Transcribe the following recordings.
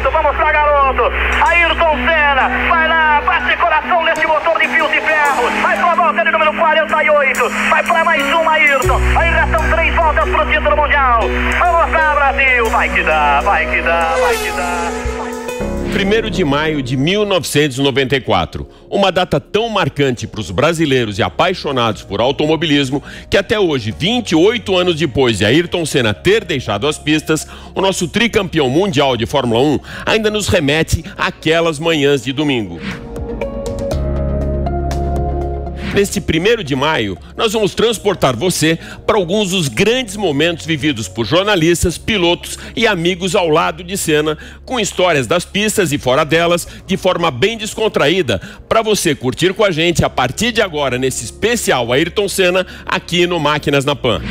garoto, vamos lá, garoto. Ayrton Senna, vai lá, bate coração nesse motor de fios de ferro. Vai pra volta de número 48. Vai pra mais uma, Ayrton. Ainda são 3 voltas pro título mundial. Vamos lá, Brasil. Vai que dá, vai que dá, vai que dá. 1º de maio de 1994, uma data tão marcante para os brasileiros e apaixonados por automobilismo que até hoje, 28 anos depois de Ayrton Senna ter deixado as pistas, o nosso tricampeão mundial de Fórmula 1 ainda nos remete àquelas manhãs de domingo. Neste 1º de maio, nós vamos transportar você para alguns dos grandes momentos vividos por jornalistas, pilotos e amigos ao lado de Senna, com histórias das pistas e fora delas, de forma bem descontraída, para você curtir com a gente a partir de agora, nesse especial Ayrton Senna, aqui no Máquinas na Pan.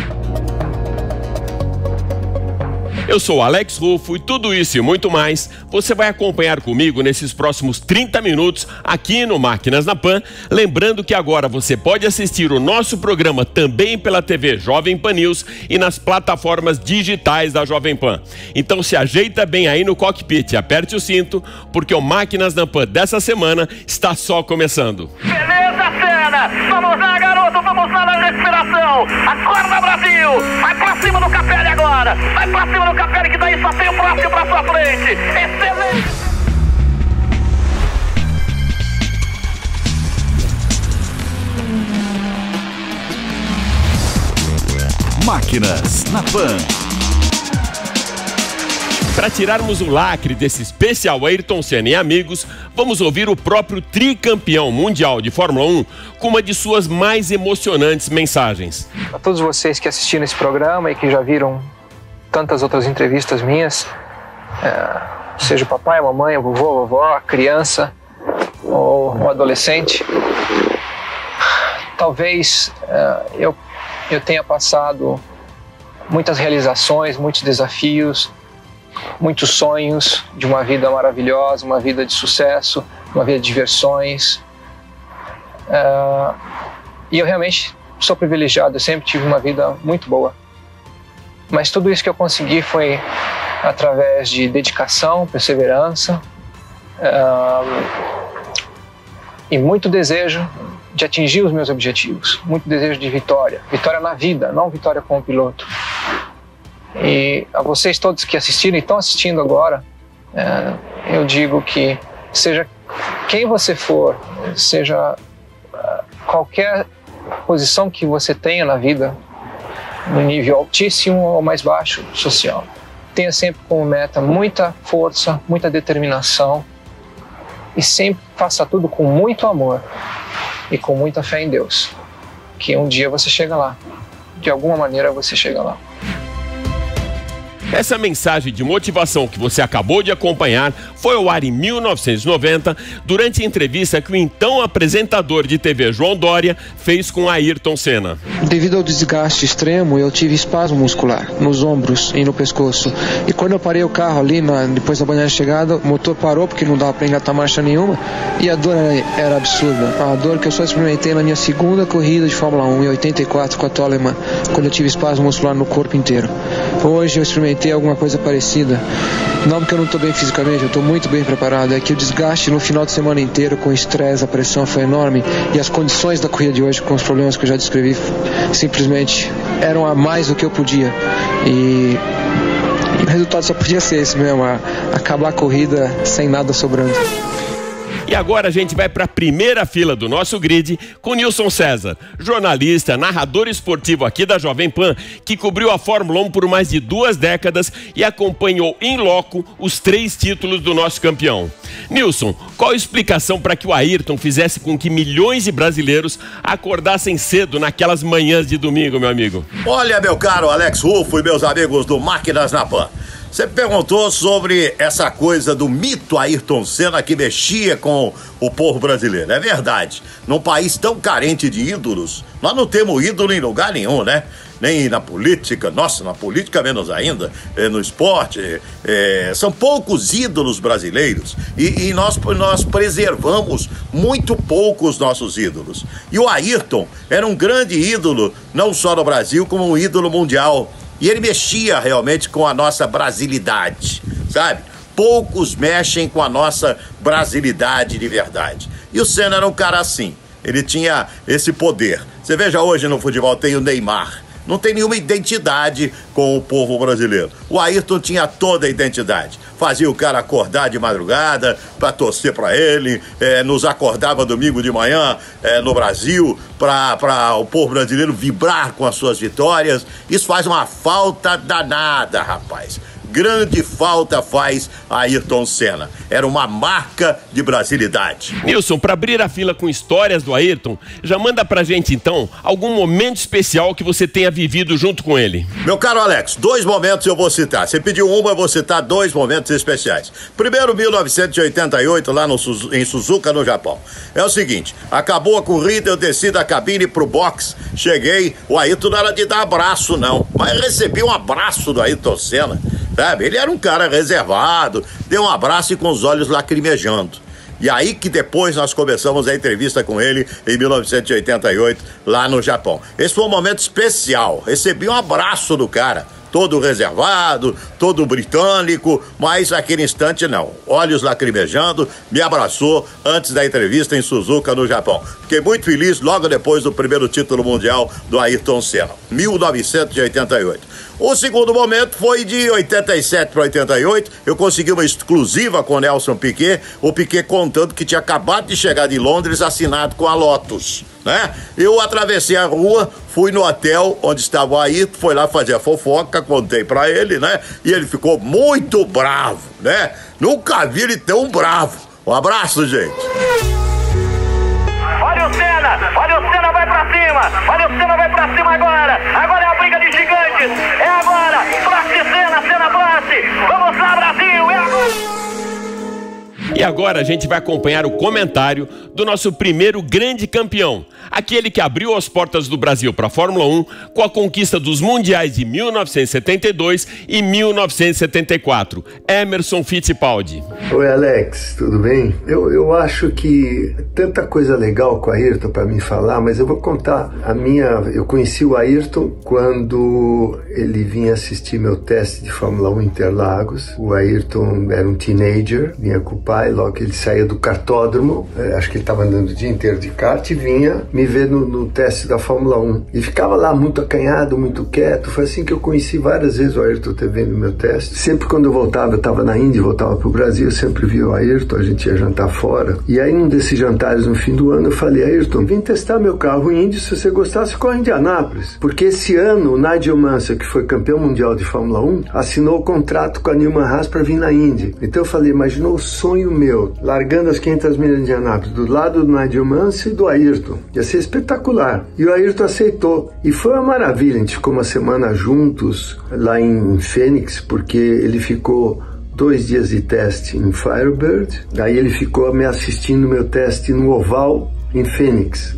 Eu sou Alex Rufo e tudo isso e muito mais você vai acompanhar comigo nesses próximos 30 minutos aqui no Máquinas na Pan. Lembrando que agora você pode assistir o nosso programa também pela TV Jovem Pan News e nas plataformas digitais da Jovem Pan. Então se ajeita bem aí no cockpit e aperte o cinto, porque o Máquinas na Pan dessa semana está só começando. Beleza, Senna! Vamos lá, garoto! Vamos lá na respiração! Acorda, Brasil! Vai pra cima do Capelli agora! Vai pra cima do Capelli, que daí só tem o próximo pra sua frente! Excelente! Máquinas na Pan. Para tirarmos o lacre desse especial Ayrton Senna e amigos, vamos ouvir o próprio tricampeão mundial de Fórmula 1 com uma de suas mais emocionantes mensagens. A todos vocês que assistiram esse programa e que já viram tantas outras entrevistas minhas, seja o papai, a mamãe, o vovô, a vovó, a criança ou o adolescente, talvez eu tenha passado muitas realizações, muitos desafios, muitos sonhos de uma vida maravilhosa, uma vida de sucesso, uma vida de diversões. E eu realmente sou privilegiado, eu sempre tive uma vida muito boa. Mas tudo isso que eu consegui foi através de dedicação, perseverança e muito desejo de atingir os meus objetivos, muito desejo de vitória, vitória na vida, não vitória como piloto. E a vocês todos que assistiram e estão assistindo agora, eu digo que seja quem você for, seja qualquer posição que você tenha na vida, no nível altíssimo ou mais baixo social, tenha sempre como meta muita força, muita determinação e sempre faça tudo com muito amor e com muita fé em Deus, que um dia você chega lá, de alguma maneira você chega lá. Essa mensagem de motivação que você acabou de acompanhar foi ao ar em 1990, durante a entrevista que o então apresentador de TV João Dória fez com Ayrton Senna. Devido ao desgaste extremo, eu tive espasmo muscular nos ombros e no pescoço. E quando eu parei o carro ali, depois da banheira de chegada, o motor parou porque não dava para engatar marcha nenhuma e a dor era absurda. A dor que eu só experimentei na minha segunda corrida de Fórmula 1 em 84 com a Toleman, quando eu tive espasmo muscular no corpo inteiro. Hoje eu experimentei alguma coisa parecida, não porque eu não estou bem fisicamente, eu estou muito bem preparado, é que o desgaste no final de semana inteiro com o estresse, a pressão foi enorme e as condições da corrida de hoje com os problemas que eu já descrevi simplesmente eram a mais do que eu podia e o resultado só podia ser esse mesmo, acabar a corrida sem nada sobrando. E agora a gente vai para a primeira fila do nosso grid com Nilson César, jornalista, narrador esportivo aqui da Jovem Pan, que cobriu a Fórmula 1 por mais de 2 décadas e acompanhou em loco os 3 títulos do nosso campeão. Nilson, qual a explicação para que o Ayrton fizesse com que milhões de brasileiros acordassem cedo naquelas manhãs de domingo, meu amigo? Olha, meu caro Alex Rufo e meus amigos do Máquinas na Pan. Você perguntou sobre essa coisa do mito Ayrton Senna que mexia com o povo brasileiro. É verdade. Num país tão carente de ídolos, nós não temos ídolo em lugar nenhum, né? Nem na política, nossa, na política menos ainda, no esporte. São poucos ídolos brasileiros e nós preservamos muito pouco os nossos ídolos. E o Ayrton era um grande ídolo, não só no Brasil, como um ídolo mundial. E ele mexia realmente com a nossa brasilidade, sabe? poucos mexem com a nossa brasilidade de verdade. E o Senna era um cara assim, ele tinha esse poder. Você veja hoje no futebol, tem o Neymar. Não tem nenhuma identidade com o povo brasileiro. O Ayrton tinha toda a identidade. Fazia o cara acordar de madrugada para torcer para ele, nos acordava domingo de manhã no Brasil para o povo brasileiro vibrar com as suas vitórias. Isso faz uma falta danada, rapaz. Grande falta faz a Ayrton Senna. Era uma marca de brasilidade. Nilson, para abrir a fila com histórias do Ayrton, já manda pra gente então algum momento especial que você tenha vivido junto com ele. Meu caro Alex, dois momentos eu vou citar. Você pediu uma, eu vou citar dois momentos especiais. Primeiro, 1988, lá em Suzuka, no Japão. É o seguinte, acabou a corrida, eu desci da cabine pro box, cheguei, o Ayrton não era de dar abraço não, mas recebi um abraço do Ayrton Senna. Ele era um cara reservado, deu um abraço e com os olhos lacrimejando. E aí que depois nós começamos a entrevista com ele em 1988, lá no Japão. Esse foi um momento especial, recebi um abraço do cara, todo reservado, todo britânico, mas naquele instante não. Olhos lacrimejando, me abraçou antes da entrevista em Suzuka, no Japão. Fiquei muito feliz logo depois do primeiro título mundial do Ayrton Senna, 1988. O segundo momento foi de 87 para 88, eu consegui uma exclusiva com Nelson Piquet, o Piquet contando que tinha acabado de chegar de Londres assinado com a Lotus, né? Eu atravessei a rua, fui no hotel onde estava o Ayrton, foi lá fazer a fofoca, contei pra ele, né? E ele ficou muito bravo, né? Nunca vi ele tão bravo. Um abraço, gente. Olha o Senna vai pra cima, olha o Senna vai pra cima agora, agora é a briga de gigantes, é agora, Prost Senna, Senna Prost, vamos lá Brasil, é agora! E agora a gente vai acompanhar o comentário do nosso primeiro grande campeão, aquele que abriu as portas do Brasil para a Fórmula 1 com a conquista dos mundiais de 1972 e 1974, Emerson Fittipaldi. Oi Alex, tudo bem? Eu acho que tanta coisa legal com o Ayrton para mim falar, mas eu vou contar a minha... Eu conheci o Ayrton quando ele vinha assistir meu teste de Fórmula 1 em Interlagos. O Ayrton era um teenager, vinha com o pai. Logo que ele saía do cartódromo, acho que ele estava andando o dia inteiro de kart, e vinha me ver no teste da Fórmula 1. E ficava lá muito acanhado, muito quieto. Foi assim que eu conheci várias vezes o Ayrton TV no meu teste. Sempre quando eu voltava, eu estava na Índia, voltava para o Brasil, eu sempre via o Ayrton, a gente ia jantar fora. E aí, num desses jantares no fim do ano, eu falei: Ayrton, vim testar meu carro em Indy, se você gostasse, corre em Indianápolis. Porque esse ano, o Nigel Mansell, que foi campeão mundial de Fórmula 1, assinou o contrato com a Newman Haas para vir na Indy. Então eu falei, imaginou o sonho meu, largando as 500 milhas de Indianápolis, do lado do Nigel Mansell e do Ayrton. Ia ser espetacular. E o Ayrton aceitou. E foi uma maravilha. A gente ficou uma semana juntos lá em Phoenix, porque ele ficou 2 dias de teste em Firebird. Daí ele ficou me assistindo meu teste no oval em Phoenix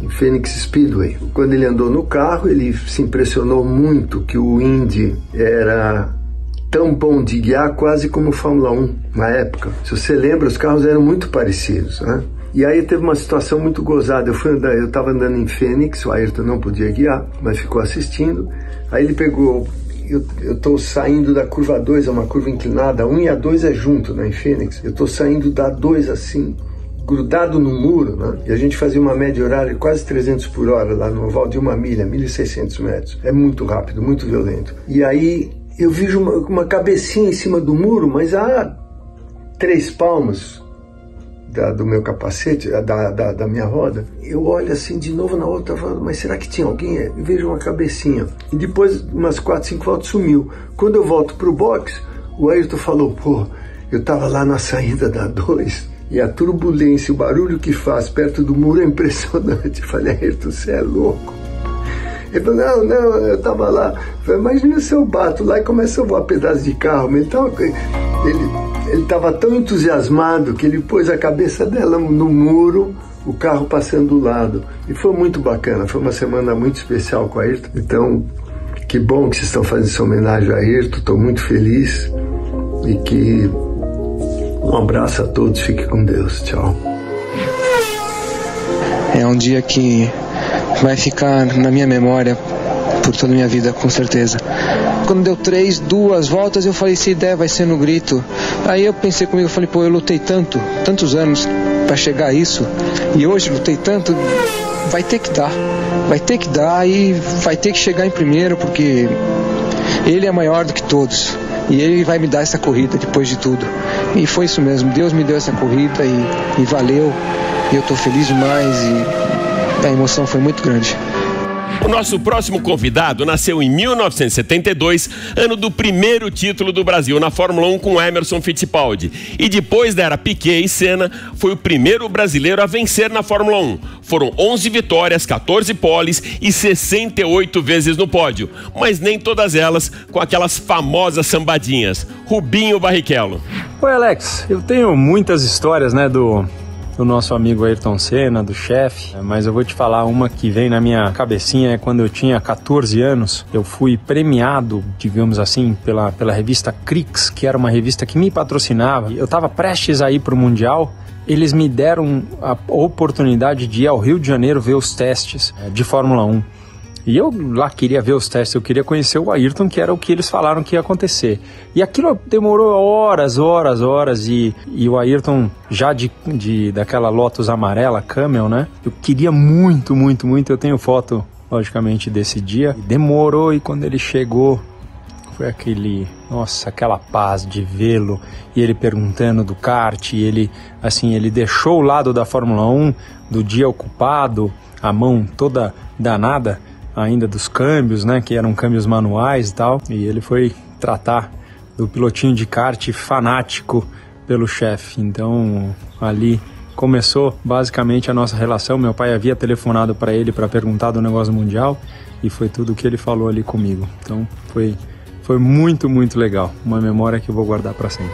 Speedway. Quando ele andou no carro, ele se impressionou muito que o Indy era tão bom de guiar quase como o Fórmula 1 na época. Se você lembra, os carros eram muito parecidos, né? E aí teve uma situação muito gozada. Eu estava andando em Phoenix, o Ayrton não podia guiar, mas ficou assistindo. Aí ele pegou... Eu estou saindo da curva 2, é uma curva inclinada, a 1 e a 2 é junto, né, em Phoenix. Eu estou saindo da 2 assim, grudado no muro, né? E a gente fazia uma média horária de quase 300 por hora lá no oval de 1 milha, 1.600 metros. É muito rápido, muito violento. E aí... eu vejo uma cabecinha em cima do muro, mas a 3 palmos do meu capacete, da minha roda. Eu olho assim de novo na outra, falando, mas será que tinha alguém? Eu vejo uma cabecinha. E depois, umas 4, 5 voltas, sumiu. Quando eu volto pro box, o Ayrton falou, pô, eu tava lá na saída da 2, e a turbulência, o barulho que faz perto do muro é impressionante. Eu falei, Ayrton, você é louco. Ele falou, não, eu tava lá. Eu falei, imagina se eu bato lá e começa a voar pedaço de carro. Mas ele tava tão entusiasmado que ele pôs a cabeça dela no muro, o carro passando do lado. E foi muito bacana, foi uma semana muito especial com a Ayrton. Então, que bom que vocês estão fazendo essa homenagem a Ayrton, estou muito feliz. E que um abraço a todos, fique com Deus, tchau. É um dia que vai ficar na minha memória por toda a minha vida, com certeza. Quando deu duas voltas, eu falei, essa ideia vai ser no grito. Aí eu pensei comigo, eu falei, pô, eu lutei tantos anos para chegar a isso, e hoje lutei tanto, vai ter que dar e vai ter que chegar em primeiro, porque ele é maior do que todos, e ele vai me dar essa corrida depois de tudo. E foi isso mesmo, Deus me deu essa corrida e valeu, e eu tô feliz demais, e a emoção foi muito grande. O nosso próximo convidado nasceu em 1972, ano do primeiro título do Brasil na Fórmula 1 com Emerson Fittipaldi. E depois da era Piquet e Senna, foi o primeiro brasileiro a vencer na Fórmula 1. Foram 11 vitórias, 14 poles e 68 vezes no pódio. Mas nem todas elas com aquelas famosas sambadinhas. Rubinho Barrichello. Oi, Alex, eu tenho muitas histórias, né, do nosso amigo Ayrton Senna, do chefe, mas eu vou te falar uma que vem na minha cabecinha. É quando eu tinha 14 anos, eu fui premiado, digamos assim, pela revista Crix, que era uma revista que me patrocinava. Eu estava prestes a ir para o Mundial, eles me deram a oportunidade de ir ao Rio de Janeiro ver os testes de Fórmula 1. E eu lá queria ver os testes, eu queria conhecer o Ayrton, que era o que eles falaram que ia acontecer. E aquilo demorou horas, e o Ayrton já daquela Lotus amarela, Camel, né? Eu queria muito, eu tenho foto, logicamente, desse dia. Demorou, e quando ele chegou, foi aquela paz de vê-lo, e ele perguntando do kart, e ele deixou o lado da Fórmula 1, do dia ocupado, a mão toda danada, ainda dos câmbios, né, que eram câmbios manuais e tal, e ele foi tratar do pilotinho de kart fanático pelo chefe. Então ali começou basicamente a nossa relação. Meu pai havia telefonado para ele para perguntar do negócio mundial, e foi tudo o que ele falou ali comigo. Então foi muito legal, uma memória que eu vou guardar para sempre.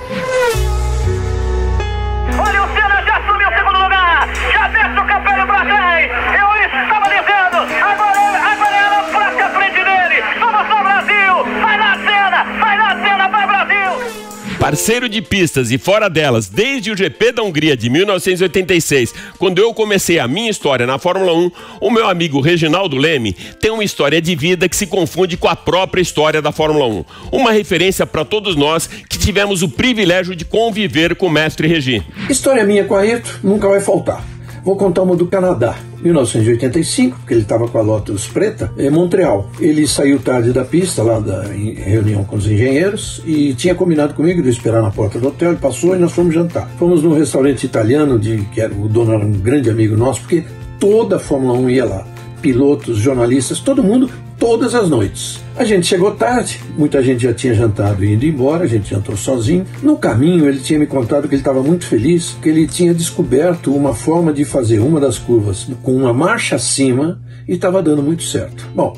Parceiro de pistas e fora delas desde o GP da Hungria de 1986, quando eu comecei a minha história na Fórmula 1, o meu amigo Reginaldo Leme tem uma história de vida que se confunde com a própria história da Fórmula 1. Uma referência para todos nós que tivemos o privilégio de conviver com o mestre Regi. História minha com a Ayrton nunca vai faltar. Vou contar uma do Canadá, 1985, porque ele estava com a Lotus preta, em Montreal. Ele saiu tarde da pista, lá da reunião com os engenheiros, e tinha combinado comigo de esperar na porta do hotel. Ele passou e nós fomos jantar. Fomos num restaurante italiano, que era o dono, era um grande amigo nosso, porque toda a Fórmula 1 ia lá. Pilotos, jornalistas, todo mundo, todas as noites. A gente chegou tarde, muita gente já tinha jantado e ido embora, a gente jantou sozinho. No caminho ele tinha me contado que ele estava muito feliz, que ele tinha descoberto uma forma de fazer uma das curvas com uma marcha acima, e estava dando muito certo. Bom,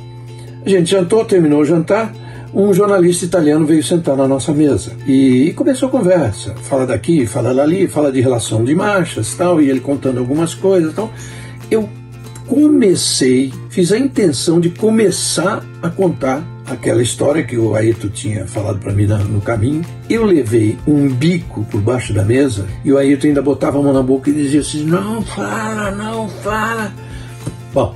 a gente jantou, terminou o jantar, um jornalista italiano veio sentar na nossa mesa e começou a conversa. Fala daqui, fala dali, fala de relação de marchas, tal, e ele contando algumas coisas, tal. Eu fiz a intenção de começar a contar aquela história que o Ayrton tinha falado para mim no caminho. Eu levei um bico por baixo da mesa, e o Ayrton ainda botava a mão na boca e dizia assim, não fala. Bom,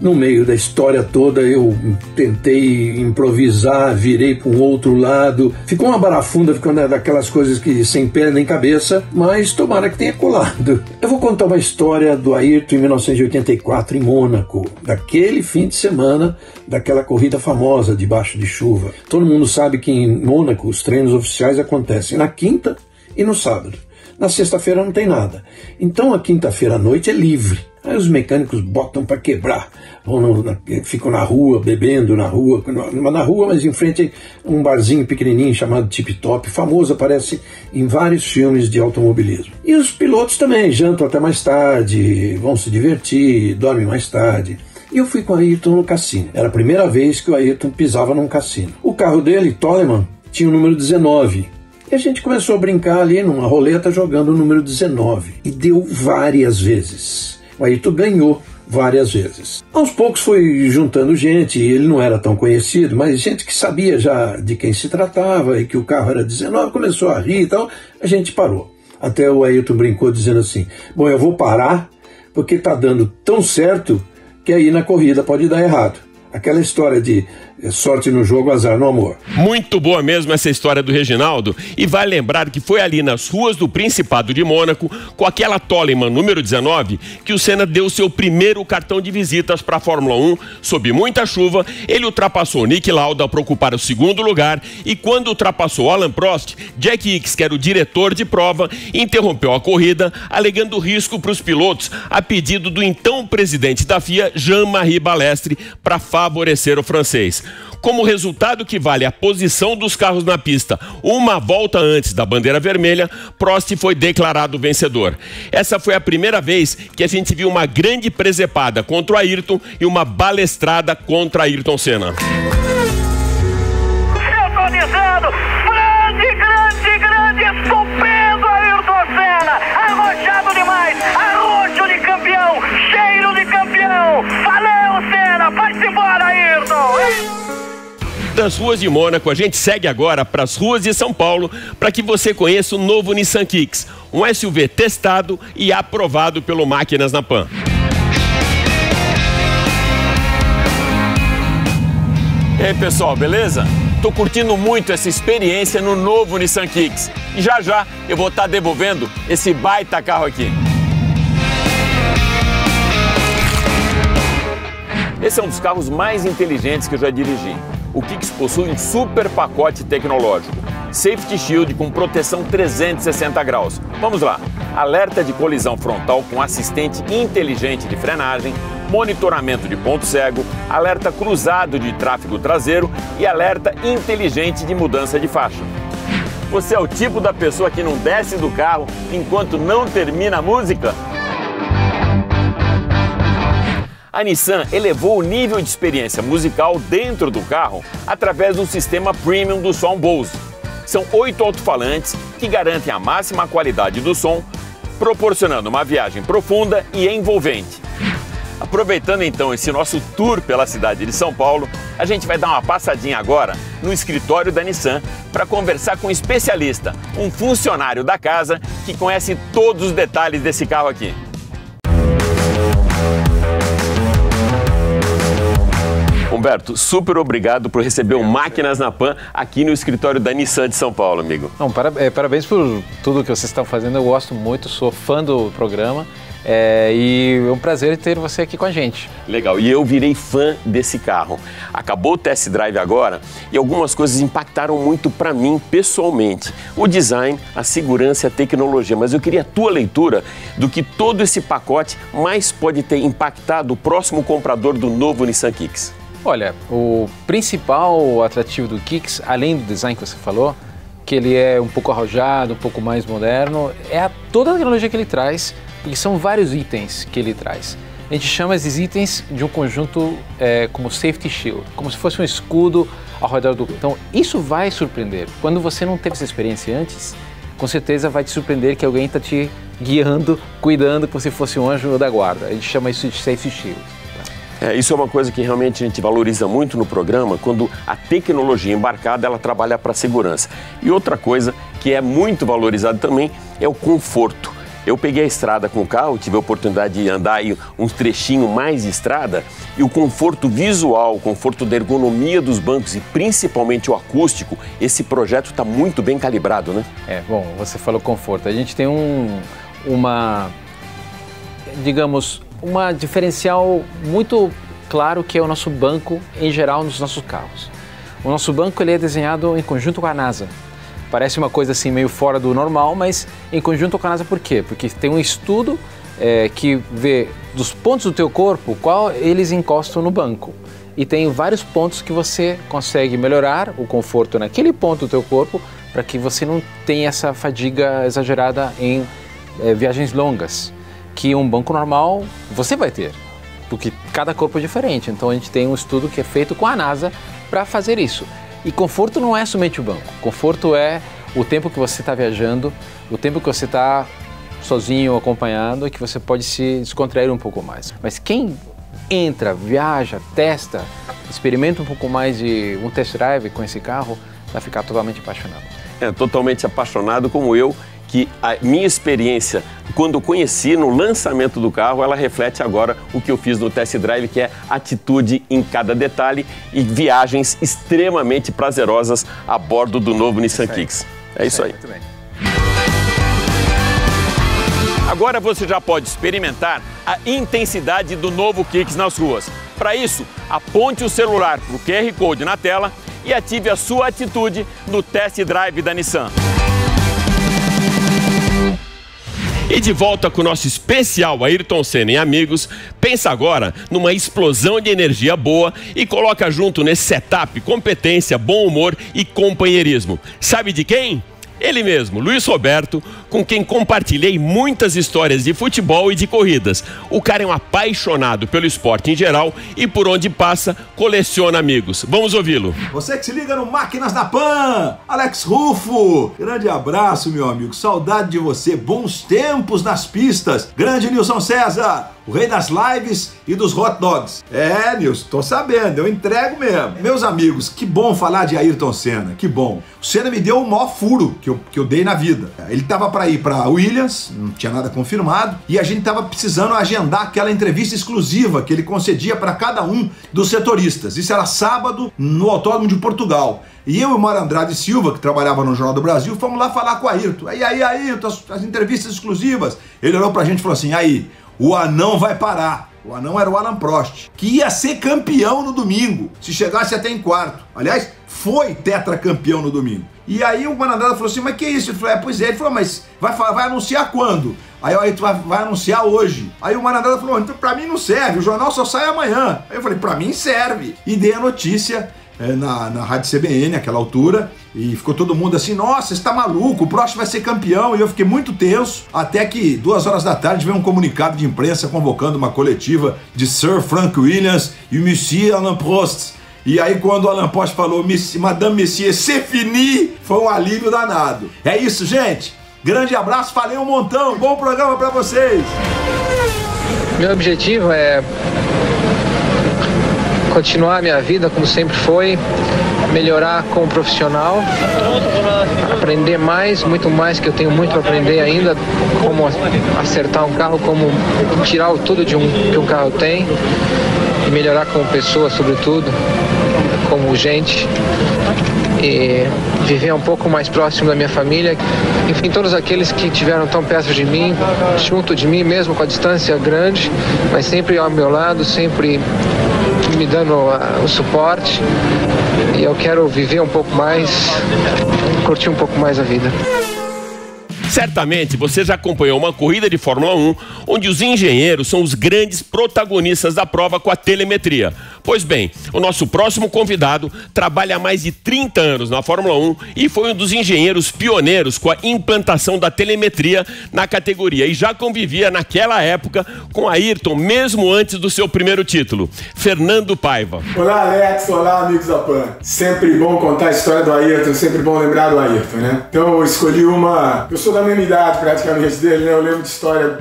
no meio da história toda eu tentei improvisar, virei para um outro lado, ficou uma barafunda, ficou daquelas coisas que sem pé nem cabeça, mas tomara que tenha colado. Eu vou contar uma história do Ayrton em 1984 em Mônaco, daquele fim de semana, daquela corrida famosa debaixo de chuva. Todo mundo sabe que em Mônaco os treinos oficiais acontecem na quinta e no sábado. Na sexta-feira não tem nada, então a quinta-feira à noite é livre. Aí os mecânicos botam para quebrar, ficam na rua, bebendo na rua, mas em frente a um barzinho pequenininho chamado Tip Top, famoso, aparece em vários filmes de automobilismo. E os pilotos também jantam até mais tarde, vão se divertir, dormem mais tarde. E eu fui com o Ayrton no cassino, era a primeira vez que o Ayrton pisava num cassino. O carro dele, Toleman, tinha o número 19. E a gente começou a brincar ali numa roleta jogando o número 19, e deu várias vezes. O Ayrton ganhou várias vezes. Aos poucos foi juntando gente, e ele não era tão conhecido, mas gente que sabia já de quem se tratava e que o carro era 19, começou a rir e tal. A gente parou. Até o Ayrton brincou dizendo assim, bom, eu vou parar porque tá dando tão certo que aí na corrida pode dar errado. Aquela história de sorte no jogo, azar no amor. Muito boa mesmo essa história do Reginaldo, e vai lembrar que foi ali nas ruas do Principado de Mônaco, com aquela Toleman número 19, que o Senna deu seu primeiro cartão de visitas para a Fórmula 1, sob muita chuva, ele ultrapassou Nick Lauda para ocupar o segundo lugar, e quando ultrapassou Alain Prost, Jack Hicks, que era o diretor de prova, interrompeu a corrida, alegando risco para os pilotos, a pedido do então presidente da FIA, Jean-Marie Balestre, para favorecer o francês. Como resultado que vale a posição dos carros na pista uma volta antes da bandeira vermelha, Prost foi declarado vencedor. Essa foi a primeira vez que a gente viu uma grande presepada contra o Ayrton e uma balestrada contra Ayrton Senna. Sintonizado, grande, estupendo Ayrton Senna, arrojado demais, arrojo de campeão, cheiro de campeão, valeu Senna, vai-se embora Ayrton! Das ruas de Mônaco, a gente segue agora para as ruas de São Paulo para que você conheça o novo Nissan Kicks, um SUV testado e aprovado pelo Máquinas na Pan. E aí pessoal, beleza? Estou curtindo muito essa experiência no novo Nissan Kicks e já eu vou estar devolvendo esse baita carro aqui. Esse é um dos carros mais inteligentes que eu já dirigi. O Kicks possui um super pacote tecnológico, Safety Shield com proteção 360 graus. Vamos lá, alerta de colisão frontal com assistente inteligente de frenagem, monitoramento de ponto cego, alerta cruzado de tráfego traseiro e alerta inteligente de mudança de faixa. Você é o tipo da pessoa que não desce do carro enquanto não termina a música? A Nissan elevou o nível de experiência musical dentro do carro através do sistema premium do som Bose. São 8 alto-falantes que garantem a máxima qualidade do som, proporcionando uma viagem profunda e envolvente. Aproveitando então esse nosso tour pela cidade de São Paulo, a gente vai dar uma passadinha agora no escritório da Nissan para conversar com um especialista, um funcionário da casa que conhece todos os detalhes desse carro aqui. Humberto, super obrigado por receber o Máquinas na Pan aqui no escritório da Nissan de São Paulo, amigo. Não, parabéns por tudo que vocês estão fazendo, eu gosto muito, sou fã do programa e é um prazer ter você aqui com a gente. Legal, e eu virei fã desse carro. Acabou o test drive agora e algumas coisas impactaram muito para mim pessoalmente. O design, a segurança e a tecnologia, mas eu queria a tua leitura do que todo esse pacote mais pode ter impactado o próximo comprador do novo Nissan Kicks. Olha, o principal atrativo do Kicks, além do design que você falou, que ele é um pouco arrojado, um pouco mais moderno, é toda a tecnologia que ele traz, porque são vários itens que ele traz. A gente chama esses itens de um conjunto como Safety Shield, como se fosse um escudo ao redor do... Então, isso vai surpreender. Quando você não teve essa experiência antes, com certeza vai te surpreender que alguém está te guiando, cuidando, como se fosse um anjo da guarda. A gente chama isso de Safety Shield. Isso é uma coisa que realmente a gente valoriza muito no programa, quando a tecnologia embarcada, ela trabalha para a segurança. E outra coisa que é muito valorizada também é o conforto. Eu peguei a estrada com o carro, tive a oportunidade de andar aí um trechinho mais de estrada e o conforto visual, o conforto da ergonomia dos bancos e principalmente o acústico, esse projeto está muito bem calibrado, né? Bom, você falou conforto. A gente tem uma diferencial muito claro que é o nosso banco em geral nos nossos carros. O nosso banco ele é desenhado em conjunto com a NASA. Parece uma coisa assim meio fora do normal, mas em conjunto com a NASA por quê? Porque tem um estudo que vê dos pontos do teu corpo qual eles encostam no banco. E tem vários pontos que você consegue melhorar o conforto naquele ponto do teu corpo para que você não tenha essa fadiga exagerada em viagens longas. Que um banco normal você vai ter, porque cada corpo é diferente. Então a gente tem um estudo que é feito com a NASA para fazer isso. E conforto não é somente o banco, conforto é o tempo que você está viajando, o tempo que você está sozinho ou acompanhado e que você pode se descontrair um pouco mais. Mas quem entra, viaja, testa, experimenta um pouco mais de um test drive com esse carro, vai ficar totalmente apaixonado. Totalmente apaixonado como eu, que a minha experiência, quando eu conheci no lançamento do carro, ela reflete agora o que eu fiz no test drive, que é atitude em cada detalhe e viagens extremamente prazerosas a bordo do novo Nissan Kicks. É isso aí. Muito bem. Agora você já pode experimentar a intensidade do novo Kicks nas ruas. Para isso, aponte o celular para o QR Code na tela e ative a sua atitude no test drive da Nissan. E de volta com o nosso especial Ayrton Senna em Amigos, pensa agora numa explosão de energia boa e coloca junto nesse setup competência, bom humor e companheirismo. Sabe de quem? Ele mesmo, Luiz Roberto, com quem compartilhei muitas histórias de futebol e de corridas. O cara é um apaixonado pelo esporte em geral e por onde passa, coleciona amigos. Vamos ouvi-lo. Você que se liga no Máquinas na Pan, Alex Rufo. Grande abraço, meu amigo. Saudade de você. Bons tempos nas pistas. Grande Nilson César, o rei das lives e dos hot dogs. É, Nilson, tô sabendo. Eu entrego mesmo. Meus amigos, que bom falar de Ayrton Senna. Que bom. O Senna me deu o maior furo que eu dei na vida. Ele tava para ir para Williams, não tinha nada confirmado, e a gente tava precisando agendar aquela entrevista exclusiva que ele concedia para cada um dos setoristas. Isso era sábado no Autódromo de Portugal. E eu e o Mário Andrade Silva, que trabalhava no Jornal do Brasil, fomos lá falar com o Ayrton. Aí, Ayrton, as entrevistas exclusivas. Ele olhou pra gente e falou assim: aí, o anão vai parar. O anão era o Alain Prost, que ia ser campeão no domingo, se chegasse até em quarto. Aliás, foi tetracampeão no domingo. E aí o Mário Andrade falou assim: mas que isso? Ele falou: é, pois é. Ele falou: mas vai anunciar quando? Aí o Ayrton vai anunciar hoje. Aí o Mário Andrade falou: então pra mim não serve, o jornal só sai amanhã. Aí eu falei: pra mim serve. E dei a notícia na rádio CBN naquela altura, e ficou todo mundo assim: nossa, você tá maluco, o Prost vai ser campeão. E eu fiquei muito tenso, até que 14h veio um comunicado de imprensa convocando uma coletiva de Sir Frank Williams e Monsieur Alain Prost. E aí quando o Alain Prost falou: Madame Messier, c'est fini, foi um alívio danado. É isso, gente, grande abraço, falei um montão, bom programa pra vocês. Meu objetivo é continuar a minha vida como sempre foi, melhorar como profissional, aprender mais, muito mais, que eu tenho muito para aprender ainda, como acertar um carro, como tirar o tudo que um carro tem, e melhorar como pessoa, sobretudo, como gente, e viver um pouco mais próximo da minha família. Enfim, todos aqueles que estiveram tão perto de mim, junto de mim, mesmo com a distância grande, mas sempre ao meu lado, sempre me dando o suporte, e eu quero viver um pouco mais, curtir um pouco mais a vida. Certamente você já acompanhou uma corrida de Fórmula 1 onde os engenheiros são os grandes protagonistas da prova com a telemetria. Pois bem, o nosso próximo convidado trabalha há mais de 30 anos na Fórmula 1 e foi um dos engenheiros pioneiros com a implantação da telemetria na categoria, e já convivia naquela época com Ayrton mesmo antes do seu primeiro título. Fernando Paiva. Olá, Alex, olá, amigos da Pan. Sempre bom contar a história do Ayrton, sempre bom lembrar do Ayrton, né? Então eu escolhi uma... Eu sou da mesma idade praticamente dele, né? Eu lembro de história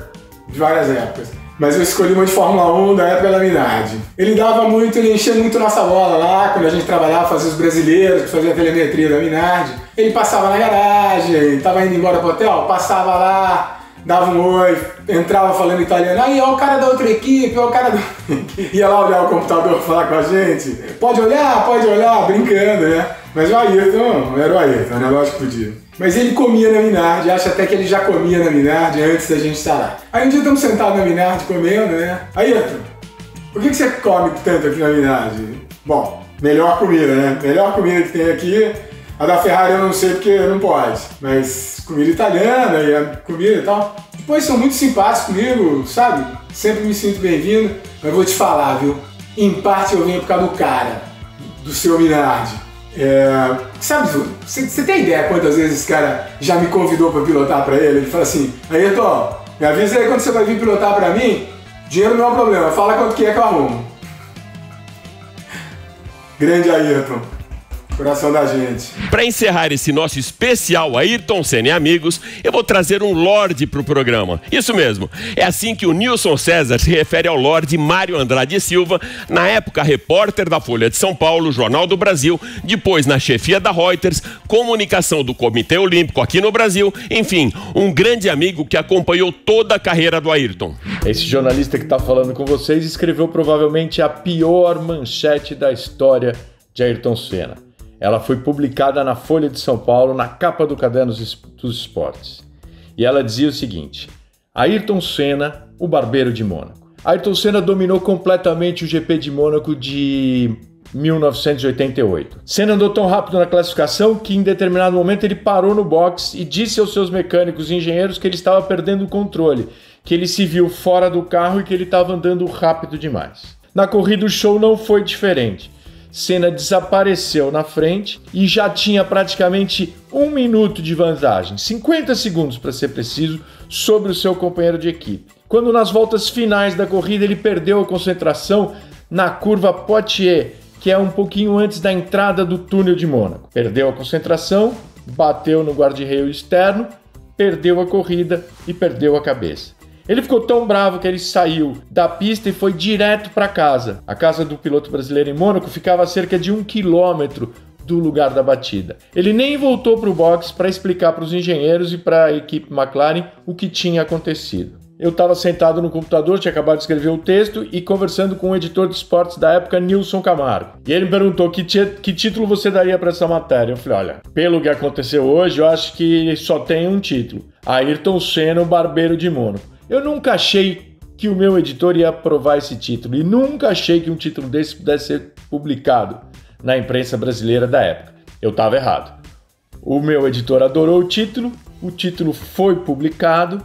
de várias épocas, mas eu escolhi uma de Fórmula 1 da época da Minardi. Ele dava muito, ele enchia muito nossa bola lá, quando a gente trabalhava, fazia os brasileiros, fazia a telemetria da Minardi. Ele passava na garagem, tava indo embora pro hotel, passava lá, dava um oi, entrava falando italiano, aí ó o cara da outra equipe, ó o cara da outra equipe. Ia lá olhar o computador, falar com a gente, pode olhar, brincando, né? Mas o Ayrton, era o Ayrton, né? Lógico que podia. Mas ele comia na Minardi, acho até que ele já comia na Minardi antes da gente estar lá. Aí um dia estamos sentados na Minardi comendo, né? Ayrton, por que você come tanto aqui na Minardi? Bom, melhor comida, né? Melhor comida que tem aqui. A da Ferrari eu não sei porque não pode, mas comida italiana e a comida e tal. Depois são muito simpáticos comigo, sabe? Sempre me sinto bem-vindo, mas vou te falar, viu? Em parte eu venho por causa do cara, do seu Minardi. É, sabe, você tem ideia quantas vezes esse cara já me convidou para pilotar para ele? Ele fala assim: Ayrton, me avisa aí quando você vai vir pilotar para mim, dinheiro não é um problema, fala quanto que é que eu arrumo. Grande Ayrton. Coração da gente. Para encerrar esse nosso especial Ayrton Senna e Amigos, eu vou trazer um Lorde para o programa. Isso mesmo, é assim que o Nilson César se refere ao Lorde Mário Andrade Silva, na época repórter da Folha de São Paulo, Jornal do Brasil, depois na chefia da Reuters, comunicação do Comitê Olímpico aqui no Brasil, enfim, um grande amigo que acompanhou toda a carreira do Ayrton. Esse jornalista que está falando com vocês escreveu provavelmente a pior manchete da história de Ayrton Senna. Ela foi publicada na Folha de São Paulo, na capa do Caderno dos Esportes. E ela dizia o seguinte: Ayrton Senna, o barbeiro de Mônaco. Ayrton Senna dominou completamente o GP de Mônaco de 1988. Senna andou tão rápido na classificação que em determinado momento ele parou no box e disse aos seus mecânicos e engenheiros que ele estava perdendo o controle, que ele se viu fora do carro e que ele estava andando rápido demais. Na corrida o show não foi diferente. Senna desapareceu na frente e já tinha praticamente um minuto de vantagem, 50 segundos para ser preciso, sobre o seu companheiro de equipe. Quando nas voltas finais da corrida ele perdeu a concentração na curva Poitiers, que é um pouquinho antes da entrada do túnel de Mônaco. Perdeu a concentração, bateu no guarda-reio externo, perdeu a corrida e perdeu a cabeça. Ele ficou tão bravo que ele saiu da pista e foi direto para casa. A casa do piloto brasileiro em Mônaco ficava a cerca de 1 quilômetro do lugar da batida. Ele nem voltou para o boxe para explicar para os engenheiros e para a equipe McLaren o que tinha acontecido. Eu estava sentado no computador, tinha acabado de escrever o texto e conversando com o editor de esportes da época, Nilson Camargo. E ele me perguntou que título você daria para essa matéria. Eu falei, olha, pelo que aconteceu hoje, eu acho que só tem um título. Ayrton Senna, o barbeiro de Mônaco. Eu nunca achei que o meu editor ia aprovar esse título e nunca achei que um título desse pudesse ser publicado na imprensa brasileira da época. Eu estava errado. O meu editor adorou o título foi publicado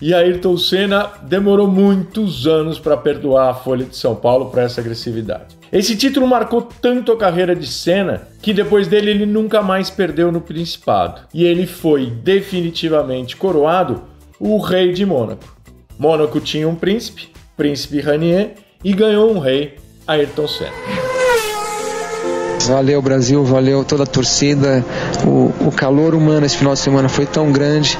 e Ayrton Senna demorou muitos anos para perdoar a Folha de São Paulo por essa agressividade. Esse título marcou tanto a carreira de Senna que depois dele ele nunca mais perdeu no Principado e ele foi definitivamente coroado o Rei de Mônaco. Mônaco tinha um príncipe, Príncipe Ranier, e ganhou um rei, Ayrton Senna. Valeu Brasil, valeu toda a torcida, o calor humano esse final de semana foi tão grande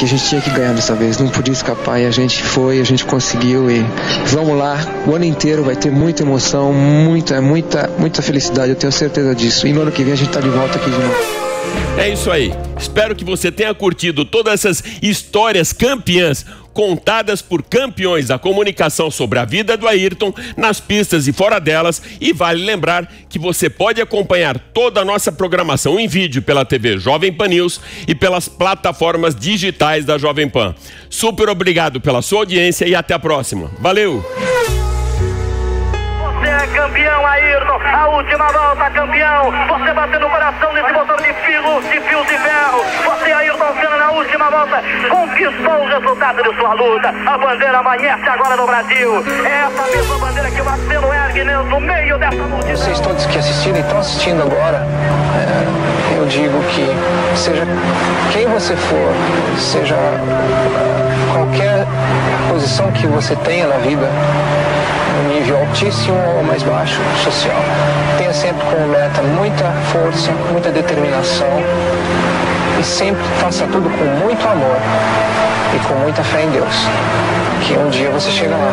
que a gente tinha que ganhar dessa vez, não podia escapar e a gente foi, a gente conseguiu e vamos lá, o ano inteiro vai ter muita emoção, muita felicidade, eu tenho certeza disso, e no ano que vem a gente tá de volta aqui de novo. É isso aí, espero que você tenha curtido todas essas histórias campeãs contadas por campeões da comunicação sobre a vida do Ayrton, nas pistas e fora delas, e vale lembrar que você pode acompanhar toda a nossa programação em vídeo pela TV Jovem Pan News e pelas plataformas digitais da Jovem Pan. Super obrigado pela sua audiência e até a próxima. Valeu! Campeão Ayrton, a última volta, campeão, você bate no coração desse motor de fio de ferro, você Ayrton Senna na última volta conquistou o resultado de sua luta, a bandeira amanhece agora no Brasil, essa mesma bandeira que o Marcelo ergue no meio dessa multidão. Vocês todos que assistiram e estão assistindo agora, eu digo que seja quem você for, seja qualquer posição que você tenha na vida, um nível altíssimo ou mais baixo social. Tenha sempre como meta muita força, muita determinação e sempre faça tudo com muito amor e com muita fé em Deus. Que um dia você chega lá.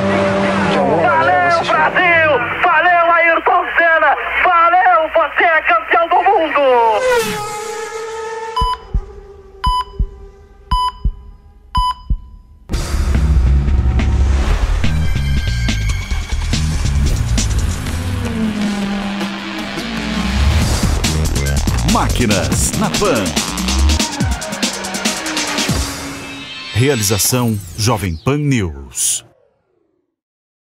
De alguma maneira você chega lá. Valeu, Brasil! Valeu, Ayrton Senna! Valeu, você é campeão do mundo! Máquinas na Pan. Realização Jovem Pan News.